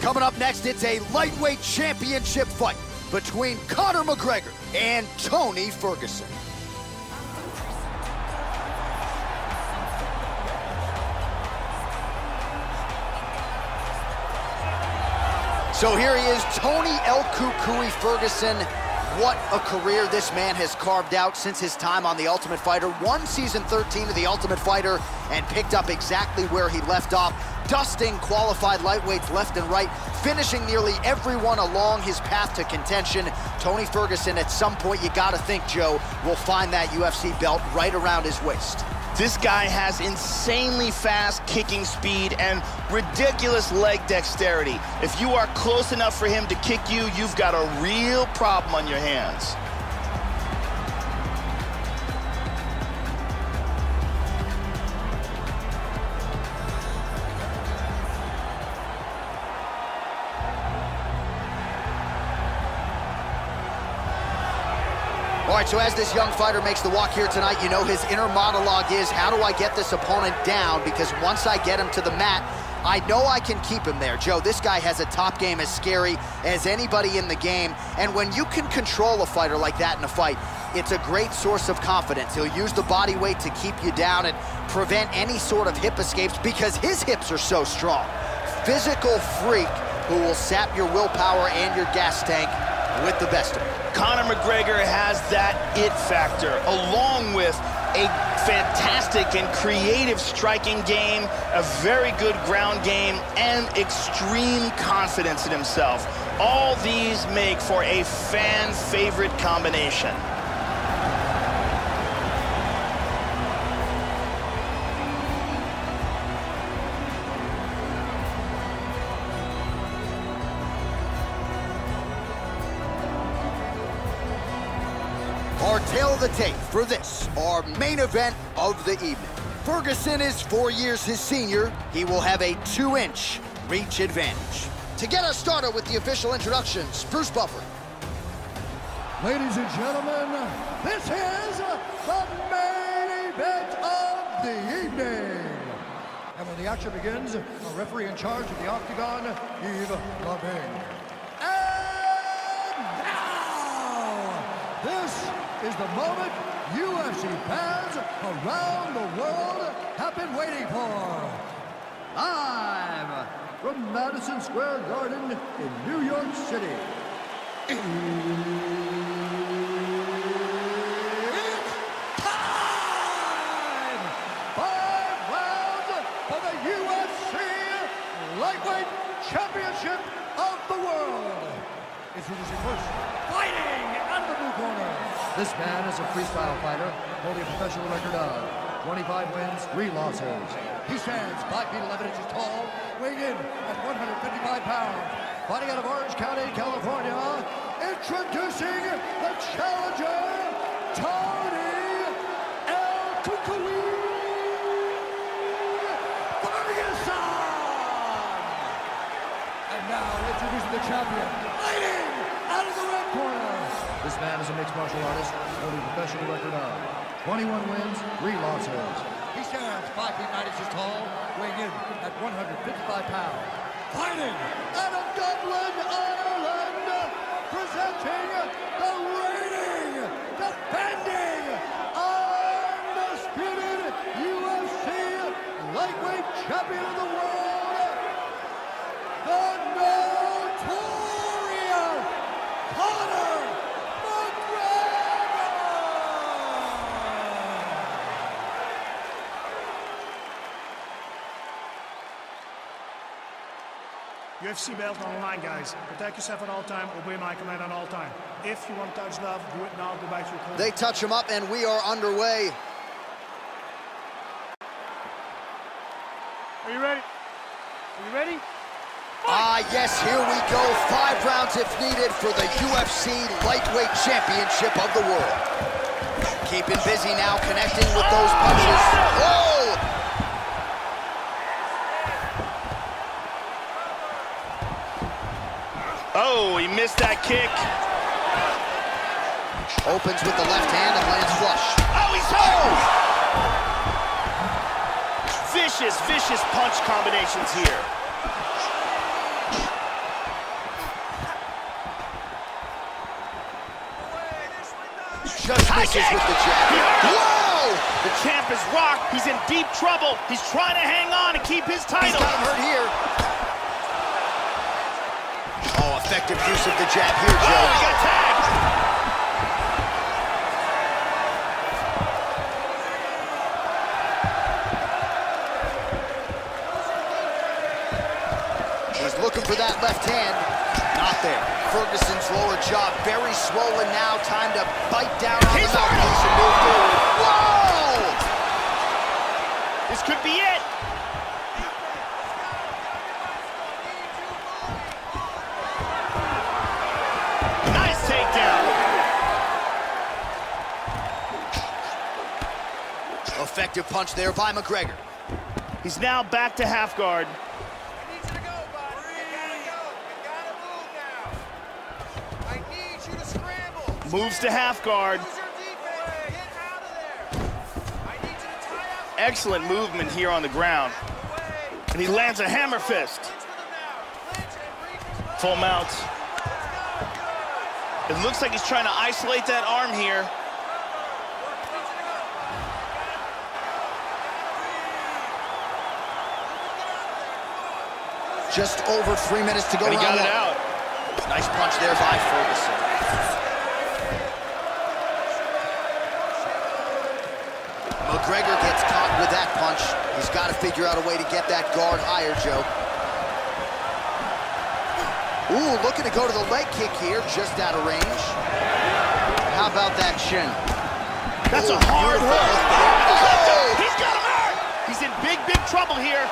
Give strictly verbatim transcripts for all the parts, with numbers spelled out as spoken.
Coming up next, it's a lightweight championship fight between Conor McGregor and Tony Ferguson. So here he is, Tony El Kukui Ferguson. What a career this man has carved out since his time on The Ultimate Fighter. Won season thirteen of The Ultimate Fighter and picked up exactly where he left off, dusting qualified lightweights left and right, finishing nearly everyone along his path to contention. Tony Ferguson, at some point, you gotta think, Joe, will find that U F C belt right around his waist. This guy has insanely fast kicking speed and ridiculous leg dexterity. If you are close enough for him to kick you, you've got a real problem on your hands. All right, so as this young fighter makes the walk here tonight, you know his inner monologue is, how do I get this opponent down? Because once I get him to the mat, I know I can keep him there. Joe, this guy has a top game as scary as anybody in the game. And when you can control a fighter like that in a fight, it's a great source of confidence. He'll use the body weight to keep you down and prevent any sort of hip escapes because his hips are so strong. Physical freak who will sap your willpower and your gas tank with the best of it. Conor McGregor has that it factor, along with a fantastic and creative striking game, a very good ground game, and extreme confidence in himself. All these make for a fan-favorite combination. Our tale of the tape for this, our main event of the evening. Ferguson is four years his senior. He will have a two-inch reach advantage. To get us started with the official introductions, Bruce Buffer. Ladies and gentlemen, this is the main event of the evening. And when the action begins, the referee in charge of the octagon, Eve Lavaigne. And now, this is the moment U F C fans around the world have been waiting for. Live from Madison Square Garden in New York City, it's time! Five rounds for the U F C Lightweight Championship of the World. Introducing first, fighting out of the blue corner. This man is a freestyle fighter, holding a professional record of twenty-five wins, three losses. He stands five feet eleven inches tall, weighing in at one hundred fifty-five pounds. Fighting out of Orange County, California, introducing the challenger, Tony El Kukui Ferguson! And now, introducing the champion, fighting out of the red corner. This man is a mixed martial artist, holding a professional record of twenty-one wins, three losses. He stands five feet nine inches tall, weighing in at one hundred fifty-five pounds. Fighting out of Dublin, Ireland, presenting the reigning, defending, undisputed U F C lightweight champion of the world, the notorious Conor. U F C belt on the line, guys. Protect yourself at all time, obey my command at all time. If you want to touch love, do it now, go back to your corner. They touch him up and we are underway. Are you ready? Are you ready? Ah, yes, here we go. Five rounds if needed for the U F C Lightweight Championship of the World. Keeping busy now, connecting with those punches. Whoa! Oh, he missed that kick. Opens with the left hand and lands flush. Oh, he's home! Vicious, vicious punch combinations here. just misses with the jab. Whoa! The champ is rocked. He's in deep trouble. He's trying to hang on to keep his title. He's got him hurt here. Oh, effective use of the jab here, Joe. Oh, he got tagged. He's looking for that left hand. Not there. Ferguson's lower jaw very swollen now. Time to bite down on the opposition. Move forward. Whoa! This could be it. Nice takedown. Effective punch there by McGregor. He's now back to half guard. Moves to half guard. Excellent movement here on the ground. And he lands a hammer fist. Full mount. It looks like he's trying to isolate that arm here. Just over three minutes to go. And he got it out. Nice punch there by Ferguson. McGregor gets caught with that punch. He's got to figure out a way to get that guard higher, Joe. Ooh, looking to go to the leg kick here, just out of range. How about that shin? That's Ooh, a hard hook. Oh. He's got him hurt. He's in big, big trouble here.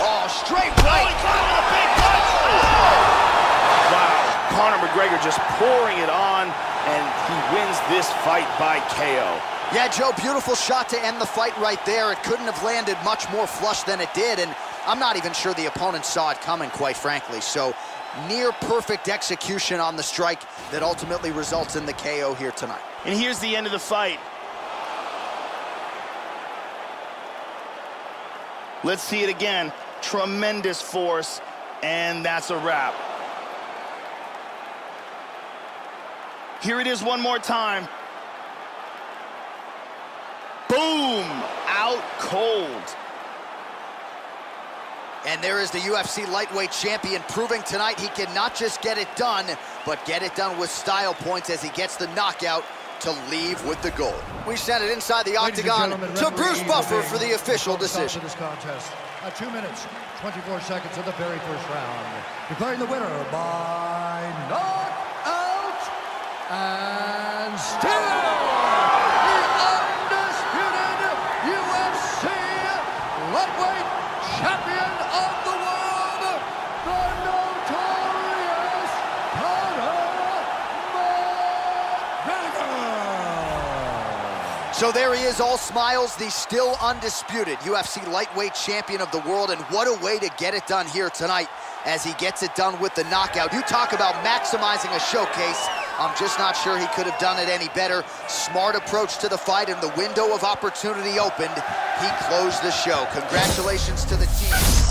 Oh, straight right. Oh, he caught him with a big punch. Oh. Wow, Conor McGregor just pouring it on, and he wins this fight by K O. Yeah, Joe, beautiful shot to end the fight right there. It couldn't have landed much more flush than it did, and I'm not even sure the opponent saw it coming, quite frankly. So, near perfect execution on the strike that ultimately results in the K O here tonight. And here's the end of the fight. Let's see it again. Tremendous force, and that's a wrap. Here it is one more time. Boom! Out cold. And there is the U F C lightweight champion proving tonight he can not just get it done, but get it done with style points as he gets the knockout to leave with the gold. We send it inside the octagon to Bruce Buffer for the official decision. This contest at two minutes, twenty-four seconds of the very first round. Declaring the winner by knockout and still lightweight champion of the world, the notorious Conor McGregor. So there he is, all smiles, the still undisputed U F C lightweight champion of the world, and what a way to get it done here tonight as he gets it done with the knockout. You talk about maximizing a showcase. I'm just not sure he could have done it any better. Smart approach to the fight, and the window of opportunity opened. He closed the show. Congratulations to the team.